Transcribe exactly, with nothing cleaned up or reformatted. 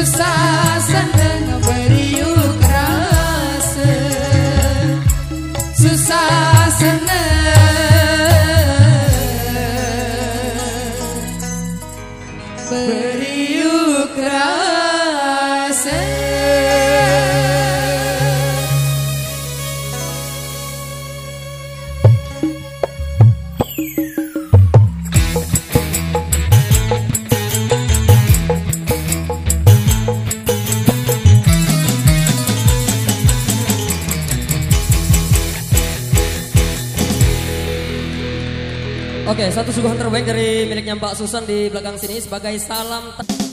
susah seneng beriuk rasa, susah seneng beriuk rasa. Oke, satu suguhan terbaik dari miliknya Mbak Susan di belakang sini sebagai salam.